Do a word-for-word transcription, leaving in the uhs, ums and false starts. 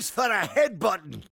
loose for a head button.